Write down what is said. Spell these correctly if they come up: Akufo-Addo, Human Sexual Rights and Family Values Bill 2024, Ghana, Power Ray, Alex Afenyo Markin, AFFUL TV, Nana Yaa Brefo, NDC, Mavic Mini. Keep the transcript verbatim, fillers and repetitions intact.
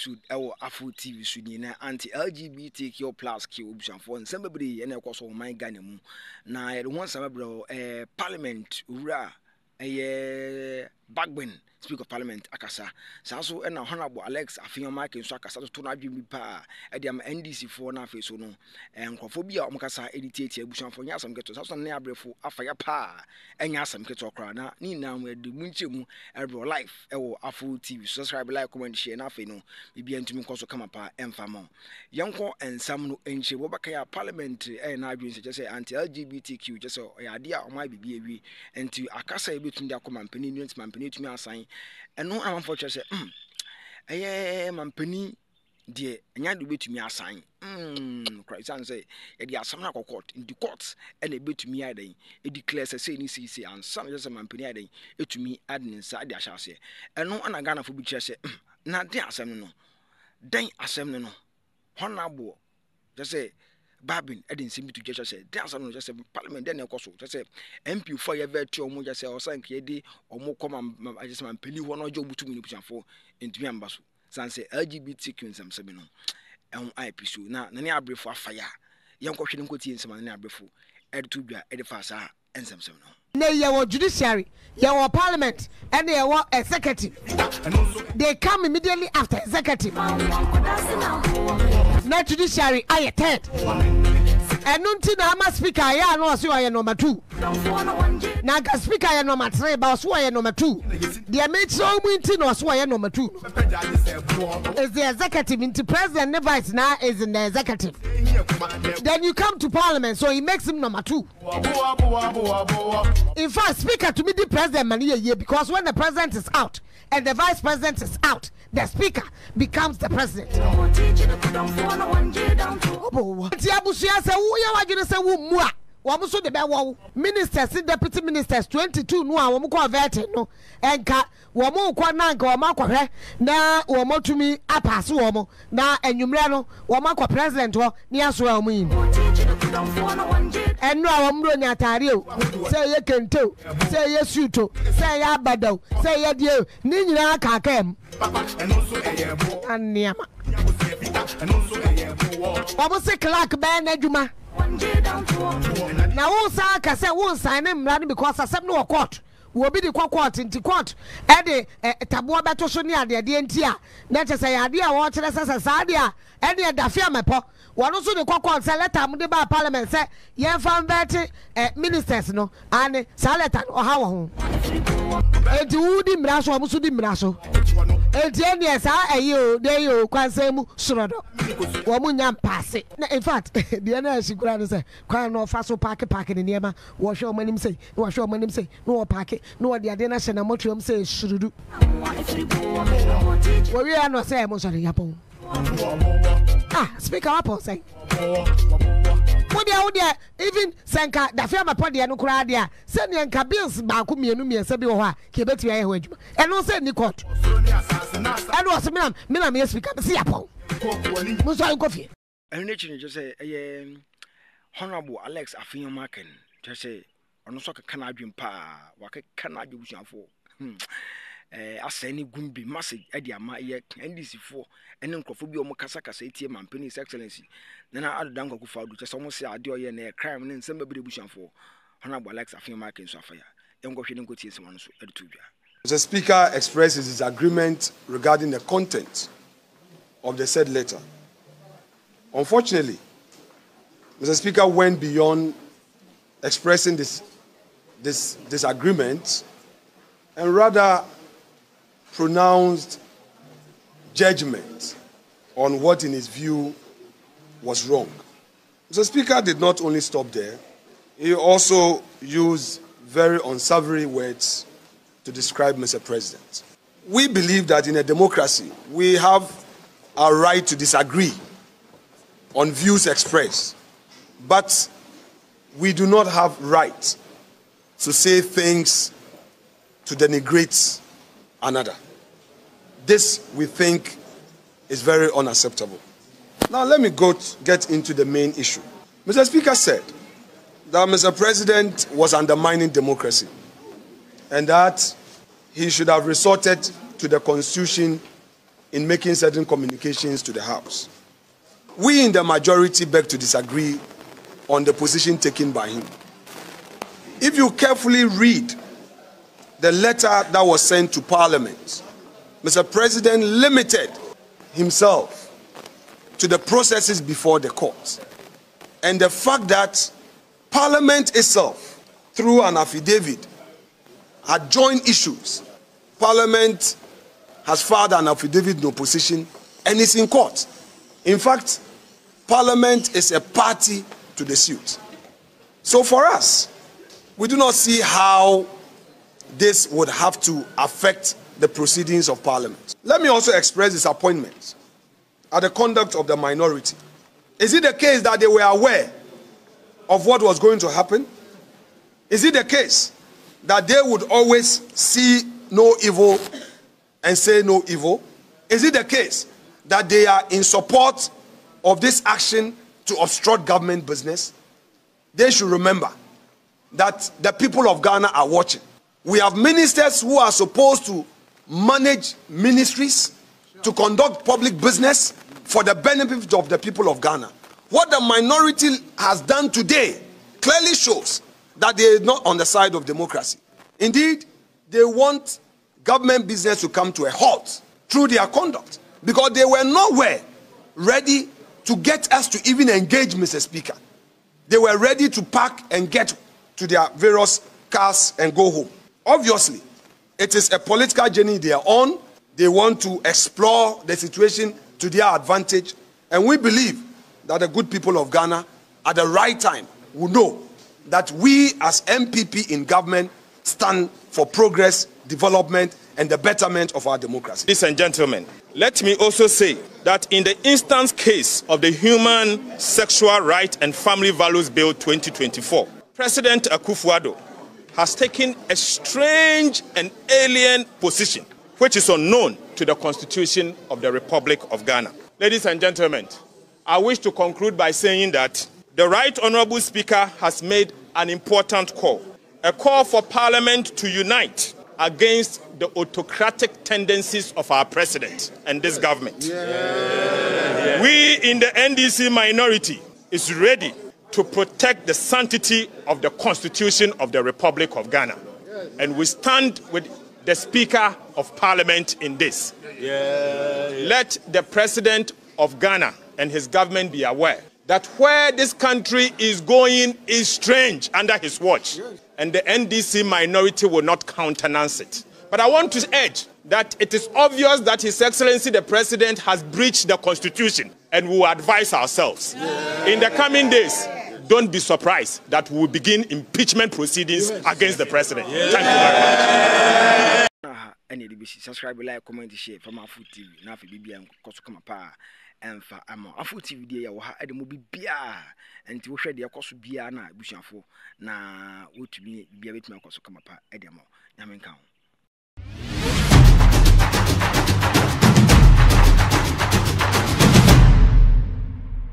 episode our AFFUL T V Sweden anti-L G B T Q plus Q option for somebody and of course on my Ghana. Now I want some eh parliament ura eh backbone Speaker of Parliament akasa saso and honorable Alex Afenyo Markin so akasa to na dwemi pa e de am N D C for na face so no enkwafo bia omkasa editete abushanfo nya asam keto saso Nana Yaa Brefo afaya pa enya asam keto kra na ni na mu adu munchemu every life e wo AFFUL T V subscribe like comment share na afi no bibia ntumi koso kama pa emfa mo yenko ensam no enche wo baka ya parliament e na adwen se say anti L G B T Q jese ya de a omai bibia wi anti akasa ebetum de akoma mpeni nti mpeni tumi asan and no I'm unfortunate say mm eh mampani de anya de betumi asan mm Christ and say e de asam na court in the court and e betumi adan e declare say ni sisi and some just mampani adan etumi adin sa de ahyase and no ana Ghana fo bi kire say na de asam no den asam no honorable just say Babin, I didn't seem to just say, there's no just a parliament, then a course, just say, M P for your virtue, or more just say, or sank ye, or more common, I just man, penny one or job between you for into Yambasu. Sans say L G B T Q in some seminal. And I pursue now, Nana Yaa Brefo fire. Young question, quitting some Nana Yaa Brefo, Ed Tubia, Edifasa, and some seminal. Nay, your judiciary, your parliament, and they are executive. They come immediately after executive. Not judiciary, I attend. And until I must speak, I am also I am number two. Now, I speak, I am number three, but also I am number two. They made so many also I am number two. Is the executive into president, never is now is in the executive. Then you come to parliament, so he makes him number two. In fact, speaker to meet the president, many a year, because when the president is out and the vice president is out, the speaker becomes the president. Ministers, deputy ministers, twenty-two no one no, and ka womo kwananka na womo tumi apaso womo na enyumre no womo kwa president ho ne aso amuyi eno awomro ni atare o say ye kento say ye suito say ye abadaw say ye die ni nyina aka kam anniama womo se clerk ben adwuma now who say I say who sign him running because I said no court will be the court into court and the tabu beto so near the D N T na che say ade a wo kire sasa sadia and the dafia mepo wono so the court say letter am de ba parliament say yen fan vete ministers no and say letter o ha wo enti wo di mra so am so di mra so enti en yes a eyo dey o kwansem sorodo wo mu nya mpase in fact the na shikura no say kwan no fa so park park ni niema wo hwe o manim say wo hwe o manim say no park no the ade na hye na motuom say surudu wo wi ano say mo sorry yapon ah speak up on say even Sanka, the Fiamma Podia, no Cradia, send the Cabins, Bakumi, and Mia Sabioha, Kibetia, and also in the court. And also, Milam, Milam, yes, we can see upon Musan Coffee. And naturally, just say, Honorable Alex Afenyo Markin, just say, on a soccer canadian pa, what can I do for? Eh asani gumbi message e dia ma ye N D C for ene nkrofo bi o mukasa kasa etie mampeni excellency Nana Addo Akufo-Addo chese omo se ade oye na crime ne nsem babere bushanfo honorable Alex Afenyo Markin so afaya engohwe ne ngoti nsem anso editubia. The speaker expresses his agreement regarding the content of the said letter. Unfortunately, Mister Speaker went beyond expressing this this disagreement and rather pronounced judgment on what in his view was wrong. Mister Speaker did not only stop there, he also used very unsavory words to describe Mister President. We believe that in a democracy, we have a right to disagree on views expressed, but we do not have right to say things to denigrate another. This, we think, is very unacceptable. Now, let me go get into the main issue. Mister Speaker said that Mister President was undermining democracy and that he should have resorted to the Constitution in making certain communications to the House. We in the majority beg to disagree on the position taken by him. If you carefully read the letter that was sent to Parliament, Mister President limited himself to the processes before the court. And the fact that Parliament itself, through an affidavit, had joined issues. Parliament has filed an affidavit in opposition and is in court. In fact, Parliament is a party to the suit. So for us, we do not see how this would have to affect the proceedings of Parliament. Let me also express disappointment at the conduct of the minority. Is it the case that they were aware of what was going to happen? Is it the case that they would always see no evil and say no evil? Is it the case that they are in support of this action to obstruct government business? They should remember that the people of Ghana are watching. We have ministers who are supposed to manage ministries, to conduct public business for the benefit of the people of Ghana. What the minority has done today clearly shows that they are not on the side of democracy. Indeed, they want government business to come to a halt through their conduct, because they were nowhere ready to get us to even engage, Mister Speaker. They were ready to pack and get to their various cars and go home. Obviously, it is a political journey they are on. They want to explore the situation to their advantage, and we believe that the good people of Ghana at the right time will know that we as M P P in government stand for progress, development, and the betterment of our democracy. Ladies and gentlemen, let me also say that in the instance case of the Human Sexual Rights and Family Values Bill twenty twenty-four, President Akufo-Addo has taken a strange and alien position which is unknown to the Constitution of the Republic of Ghana. Ladies and gentlemen, I wish to conclude by saying that the Right Honourable Speaker has made an important call, a call for Parliament to unite against the autocratic tendencies of our President and this government. Yeah. Yeah. We in the N D C minority is ready to protect the sanctity of the Constitution of the Republic of Ghana. And we stand with the Speaker of Parliament in this. Yeah, yeah. Let the President of Ghana and his government be aware that where this country is going is strange under his watch. Yes. And the N D C minority will not countenance it. But I want to urge that it is obvious that His Excellency the President has breached the Constitution, and we will advise ourselves. Yeah. In the coming days, don't be surprised that we will begin impeachment proceedings yes. against the President. Yeah. Thank you very much. Any D B C subscribe, like, comment, share from AFFUL T V. Now, if you be a Kosukamapa and for Amo, AFFUL T V, they are at the movie Bia and to share their Kosu Biana, Bushan for now. Would to be a bit more Kosukamapa, Edamo, Namankan.